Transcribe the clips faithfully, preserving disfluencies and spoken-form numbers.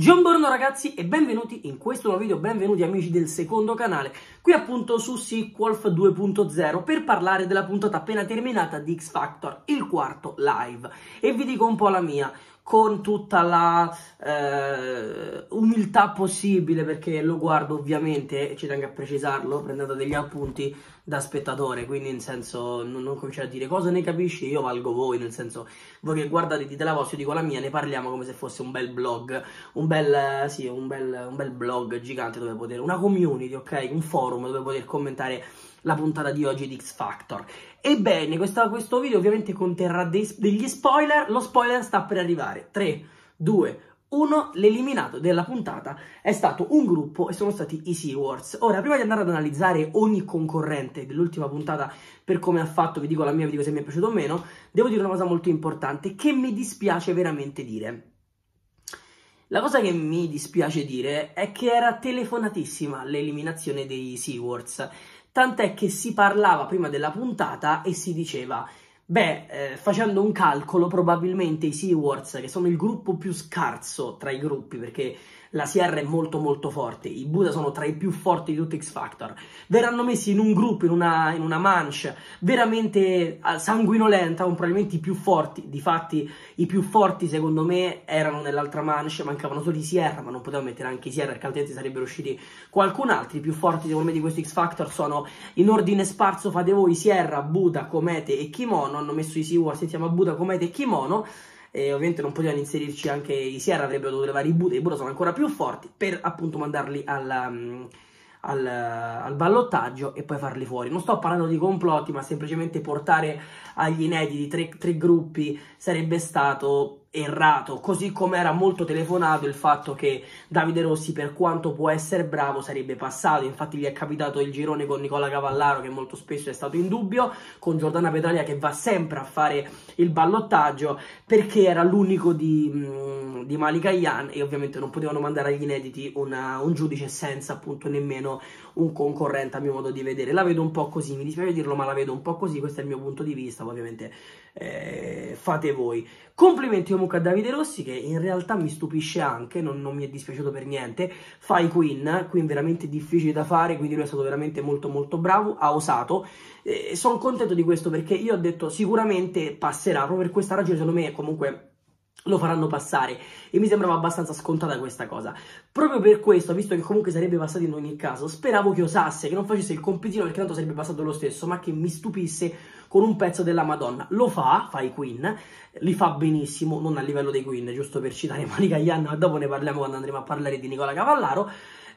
Buongiorno ragazzi e benvenuti in questo nuovo video, benvenuti amici del secondo canale, qui appunto su Sickwolf due punto zero per parlare della puntata appena terminata di X-Factor, il quarto live, e vi dico un po' la mia, con tutta la eh, umiltà possibile, perché lo guardo ovviamente, e ci tengo a precisarlo, prendendo degli appunti da spettatore, quindi in senso non, non cominciare a dire cosa ne capisci, io valgo voi, nel senso voi che guardate dite la vostra, io dico la mia, ne parliamo come se fosse un bel blog, un bel, sì, un bel, un bel blog gigante dove poter, una community, ok, un forum dove poter commentare la puntata di oggi di X-Factor. Ebbene, questa, questo video ovviamente conterrà dei, degli spoiler, lo spoiler sta per arrivare, tre, due, uno, l'eliminato della puntata è stato un gruppo e sono stati i Seawards. Ora, prima di andare ad analizzare ogni concorrente dell'ultima puntata per come ha fatto, vi dico la mia, vi dico se mi è piaciuto o meno, devo dire una cosa molto importante che mi dispiace veramente dire. La cosa che mi dispiace dire è che era telefonatissima l'eliminazione dei Seawards. Tant'è che si parlava prima della puntata e si diceva, beh, eh, facendo un calcolo probabilmente i Seawards, che sono il gruppo più scarso tra i gruppi, perché la Sierra è molto molto forte, i Booda sono tra i più forti di tutto X-Factor, verranno messi in un gruppo, in una, in una manche veramente sanguinolenta, con probabilmente i più forti, difatti i più forti secondo me erano nell'altra manche, mancavano solo i Sierra, ma non potevano mettere anche i Sierra perché altrimenti sarebbero usciti qualcun altro. I più forti secondo me di questo X-Factor sono in ordine sparso, fate voi, Sierra, Booda, Comete e Kimono, hanno messo i Seawards insieme a Booda, Comete e Kimono. E ovviamente non potevano inserirci anche i Sierra, avrebbero dovuto levare i Booda, i Booda sono ancora più forti, per appunto mandarli al, al, al ballottaggio e poi farli fuori. Non sto parlando di complotti, ma semplicemente portare agli inediti tre, tre gruppi sarebbe stato errato, così come era molto telefonato il fatto che Davide Rossi, per quanto può essere bravo, sarebbe passato. Infatti gli è capitato il girone con Nicola Cavallaro, che molto spesso è stato in dubbio, con Giordana Petraglia che va sempre a fare il ballottaggio, perché era l'unico di, di Malika Ian e ovviamente non potevano mandare agli inediti una, un giudice senza appunto nemmeno un concorrente, a mio modo di vedere. La vedo un po' così, mi dispiace dirlo, ma la vedo un po' così, questo è il mio punto di vista, ovviamente eh, fate voi. Complimenti comunque a Davide Rossi, che in realtà mi stupisce anche, non, non mi è dispiaciuto per niente, fa i Queen, Queen veramente difficili da fare, quindi lui è stato veramente molto molto bravo, ha osato, eh, sono contento di questo perché io ho detto sicuramente passerà, proprio per questa ragione secondo me comunque lo faranno passare e mi sembrava abbastanza scontata questa cosa. Proprio per questo, visto che comunque sarebbe passato in ogni caso, speravo che osasse, che non facesse il compitino perché tanto sarebbe passato lo stesso, ma che mi stupisse con un pezzo della Madonna. Lo fa, fa i Queen, li fa benissimo, non a livello dei Queen, giusto per citare Malika Ian, ma dopo ne parliamo quando andremo a parlare di Nicola Cavallaro,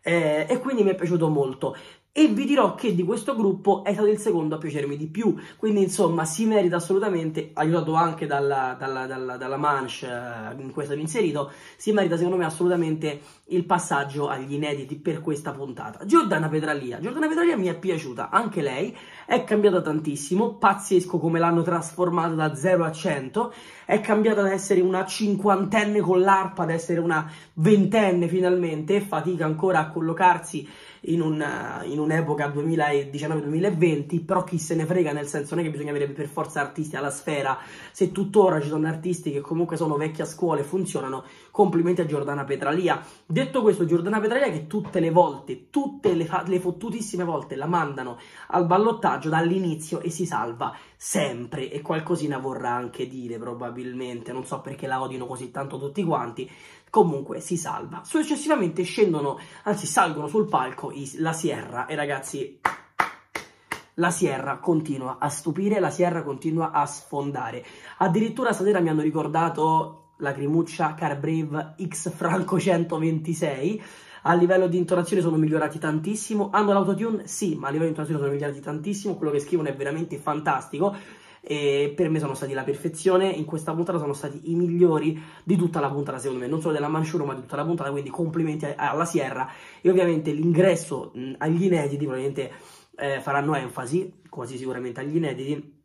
eh, e quindi mi è piaciuto molto. E vi dirò che di questo gruppo è stato il secondo a piacermi di più, quindi insomma si merita assolutamente, aiutato anche dalla, dalla, dalla, dalla manche in cui è stato inserito, si merita secondo me assolutamente il passaggio agli inediti per questa puntata. Giordana Petraglia, Giordana Petraglia mi è piaciuta, anche lei è cambiata tantissimo, pazzesco come l'hanno trasformata da zero a cento, è cambiata da essere una cinquantenne con l'arpa ad essere una ventenne finalmente, fatica ancora a collocarsi in un'epoca duemiladiciannove duemilaventi, però chi se ne frega, nel senso non è che bisogna avere per forza artisti alla Sfera, se tuttora ci sono artisti che comunque sono vecchia scuola e funzionano, complimenti a Giordana Petraglia. Detto questo, Giordana Petraglia che tutte le volte, tutte le, le fottutissime volte la mandano al ballottaggio dall'inizio e si salva sempre, e qualcosina vorrà anche dire probabilmente, non so perché la odino così tanto tutti quanti, comunque si salva. Successivamente scendono, anzi salgono sul palco la Sierra, e ragazzi la Sierra continua a stupire, la Sierra continua a sfondare, addirittura stasera mi hanno ricordato lacrimuccia Carbrave X Franco centoventisei. A livello di intonazione sono migliorati tantissimo, hanno l'autotune? Sì, ma a livello di intonazione sono migliorati tantissimo, quello che scrivono è veramente fantastico e per me sono stati la perfezione, in questa puntata sono stati i migliori di tutta la puntata secondo me, non solo della Manchuro ma di tutta la puntata, quindi complimenti alla Sierra e ovviamente l'ingresso agli inediti, probabilmente eh, faranno enfasi, quasi sicuramente agli inediti,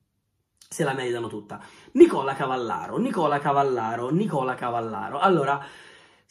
se la meritano tutta. Nicola Cavallaro, Nicola Cavallaro, Nicola Cavallaro, allora...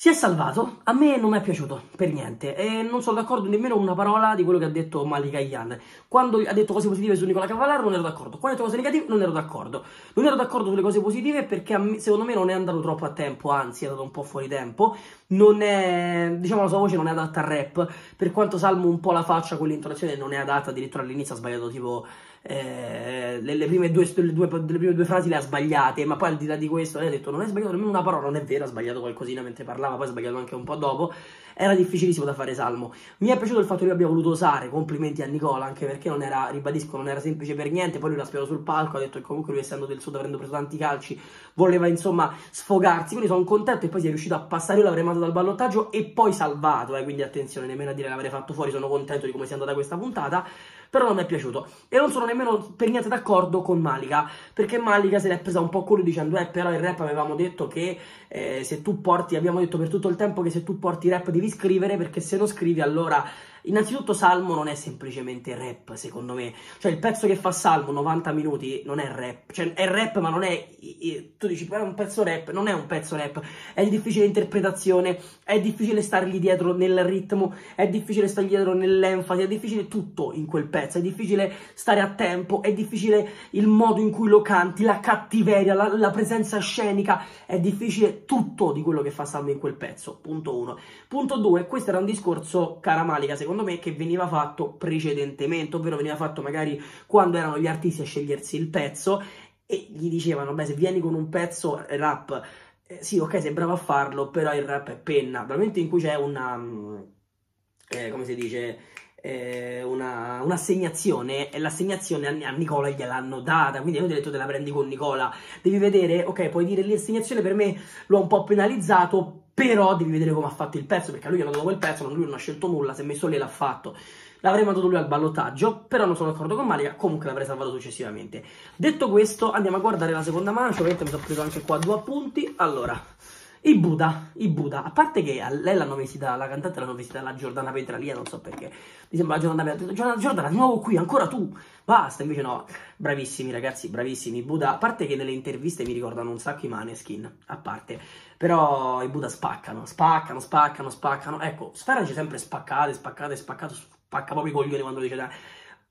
Si è salvato, a me non mi è piaciuto per niente e non sono d'accordo nemmeno con una parola di quello che ha detto Malika Ian. Quando ha detto cose positive su Nicola Cavallaro non ero d'accordo, quando ha detto cose negative non ero d'accordo. Non ero d'accordo sulle cose positive perché a me, secondo me non è andato troppo a tempo, anzi è andato un po' fuori tempo. non è, diciamo, la sua voce non è adatta al rap, per quanto Salmo un po' la faccia con l'intonazione non è adatta, addirittura all'inizio ha sbagliato tipo eh, le, le, prime due, le, due, le prime due frasi le ha sbagliate, ma poi al di là di questo lei ha detto non è sbagliato nemmeno una parola, non è vero, ha sbagliato qualcosina mentre parlava, poi ha sbagliato anche un po' dopo, era difficilissimo da fare Salmo. Mi è piaciuto il fatto che lui abbia voluto usare, complimenti a Nicola, anche perché non era, ribadisco, non era semplice per niente, poi lui l'ha spiegato sul palco, ha detto che comunque lui essendo del sud avendo preso tanti calci voleva insomma sfogarsi, quindi sono contento e poi si è riuscito a passare, io l'avrei mandato dal ballottaggio e poi salvato, eh, quindi attenzione, nemmeno a dire l'avrei fatto fuori, sono contento di come sia andata questa puntata, però non mi è piaciuto e non sono nemmeno per niente d'accordo con Malika, perché Malika se l'è presa un po' culo dicendo eh però il rap avevamo detto che eh, se tu porti, abbiamo detto per tutto il tempo che se tu porti rap devi scrivere, perché se non scrivi allora... Innanzitutto Salmo non è semplicemente rap, secondo me, cioè il pezzo che fa Salmo novanta minuti non è rap, cioè è rap ma non è, tu dici però è un pezzo rap, non è un pezzo rap, è di difficile interpretazione, è difficile stargli dietro nel ritmo, è difficile stargli dietro nell'enfasi, è difficile tutto in quel pezzo, è difficile stare a tempo, è difficile il modo in cui lo canti, la cattiveria, la, la presenza scenica, è difficile tutto di quello che fa Salmo in quel pezzo, punto uno. Punto due, questo era un discorso, cara Malika, secondo secondo me, che veniva fatto precedentemente, ovvero veniva fatto magari quando erano gli artisti a scegliersi il pezzo e gli dicevano, beh, se vieni con un pezzo rap, eh, sì, ok, sei bravo a farlo, però il rap è penna. Dal momento in cui c'è una, eh, come si dice, eh, un'assegnazione, e l'assegnazione a, a Nicola gliel'hanno data, quindi io ti ho detto te la prendi con Nicola, devi vedere, ok, puoi dire l'assegnazione per me l'ho un po' penalizzato, però devi vedere come ha fatto il pezzo, perché a lui hanno dato quel pezzo, lui non ha scelto nulla, si è messo lì e l'ha fatto. L'avrei mandato lui al ballottaggio, però non sono d'accordo con Malika, comunque l'avrei salvato successivamente. Detto questo, andiamo a guardare la seconda mancia, ovviamente mi sono preso anche qua due appunti. Allora, i Booda, i Booda, a parte che a lei l'hanno vestita, la cantante l'hanno vestita la Giordana Petraglia, non so perché, mi sembra la Giordana Petraglia, Giordana, di nuovo qui, ancora tu, basta, invece no, bravissimi ragazzi, bravissimi i Booda, a parte che nelle interviste mi ricordano un sacco i Maneskin, a parte, però i Booda spaccano, spaccano, spaccano, spaccano, ecco, Sfera c'è sempre spaccate, spaccate, spaccato, spacca proprio i coglioni quando dice...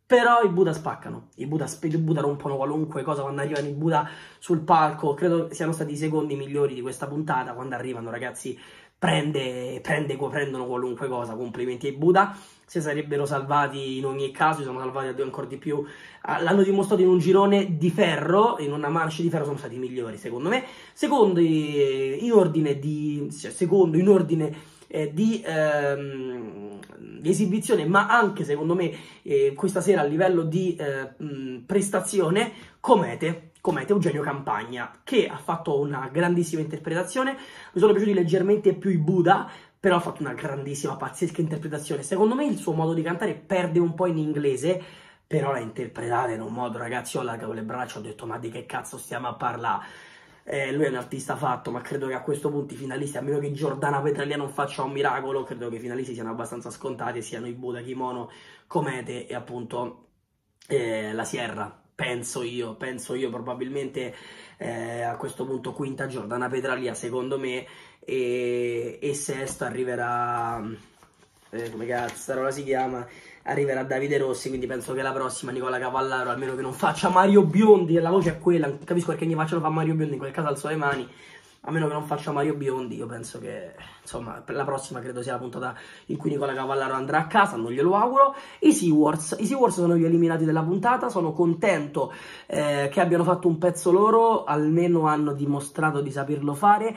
Però i Booda spaccano, i Booda, i Booda rompono qualunque cosa quando arrivano i Booda sul palco, credo siano stati i secondi migliori di questa puntata, quando arrivano ragazzi prende, prende, prendono qualunque cosa, complimenti ai Booda, se sarebbero salvati in ogni caso, sono salvati ancora di più, l'hanno dimostrato in un girone di ferro, in una manche di ferro sono stati i migliori secondo me, secondo in ordine di... Cioè, secondo in ordine... Eh, di, ehm, di esibizione, ma anche secondo me eh, questa sera a livello di eh, mh, prestazione, Comete, Comete Eugenio Campagna, che ha fatto una grandissima interpretazione, mi sono piaciuti leggermente più i Booda, però ha fatto una grandissima, pazzesca interpretazione, secondo me il suo modo di cantare perde un po' in inglese, però l'ha interpretata in un modo, ragazzi, ho allargato le braccia, ho detto ma di che cazzo stiamo a parlare? Eh, lui è un artista fatto, ma credo che a questo punto i finalisti, a meno che Giordana Petraglia non faccia un miracolo, credo che i finalisti siano abbastanza scontati, siano i Booda, Kimono, Comete e appunto eh, la Sierra. Penso io, penso io probabilmente eh, a questo punto quinta Giordana Petraglia secondo me e, e sesto arriverà, eh, come cazzo si chiama? Arriverà Davide Rossi, quindi penso che la prossima Nicola Cavallaro, almeno che non faccia Mario Biondi, e la voce è quella, capisco perché ogni faccia lo fa Mario Biondi, in quel caso alzo le mani, a meno che non faccia Mario Biondi, io penso che, insomma, la prossima credo sia la puntata in cui Nicola Cavallaro andrà a casa, non glielo auguro. I Seawards, i Seawards sono gli eliminati della puntata, sono contento eh, che abbiano fatto un pezzo loro, almeno hanno dimostrato di saperlo fare,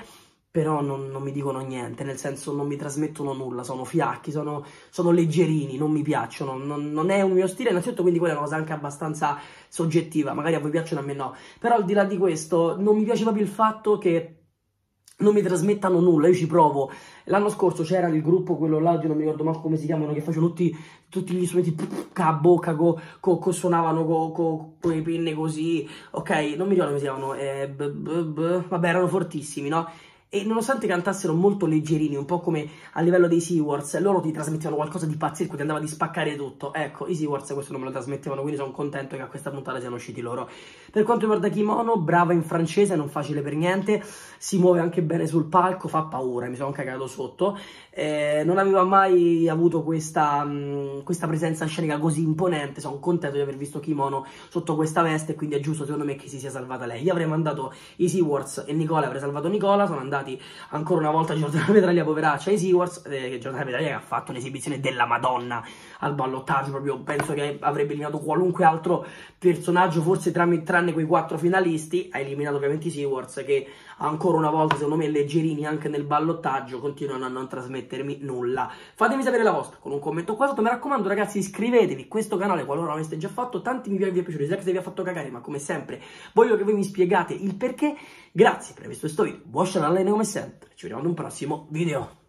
però non, non mi dicono niente, nel senso non mi trasmettono nulla, sono fiacchi, sono, sono leggerini, non mi piacciono, non, non è un mio stile, innanzitutto quindi quella è una cosa anche abbastanza soggettiva, magari a voi piacciono, a me no, però al di là di questo non mi piace proprio il fatto che non mi trasmettano nulla, io ci provo, l'anno scorso c'era il gruppo, quello là, non mi ricordo manco come si chiamano, che facevano tutti, tutti gli strumenti a bocca, co, co, co, suonavano con co, co, le pinne così, ok, non mi ricordo come si chiamano, eh, b, b, b, vabbè erano fortissimi, no? E nonostante cantassero molto leggerini, un po' come a livello dei Seawards, loro ti trasmettevano qualcosa di pazzesco, ti andava di spaccare tutto. Ecco, i Seawards questo non me lo trasmettevano, quindi sono contento che a questa puntata siano usciti loro. Per quanto riguarda Kimono, brava in francese, non facile per niente, si muove anche bene sul palco, fa paura, mi sono cagato sotto. Eh, non aveva mai avuto questa, mh, questa presenza scenica così imponente, sono contento di aver visto Kimono sotto questa veste, quindi è giusto secondo me che si sia salvata lei. Io avrei mandato i Seawards e Nicola, avrei salvato Nicola, sono andato arrivati ancora una volta Giordana Petraglia, poveraccia, ai Seawards. Eh, Giordana Petraglia ha fatto un'esibizione della Madonna al ballottaggio, proprio penso che avrebbe eliminato qualunque altro personaggio, forse tranne, tranne quei quattro finalisti. Ha eliminato ovviamente i Seawards, che ancora una volta secondo me leggerini anche nel ballottaggio, continuano a non trasmettermi nulla. Fatemi sapere la vostra con un commento qua sotto, mi raccomando ragazzi, iscrivetevi a questo canale qualora non l'aveste già fatto, tanti mi piace, vi è piaciuto, se vi ha fatto cagare, ma come sempre voglio che voi mi spiegate il perché. Grazie per aver visto questo video, buon canale come sempre, ci vediamo in un prossimo video.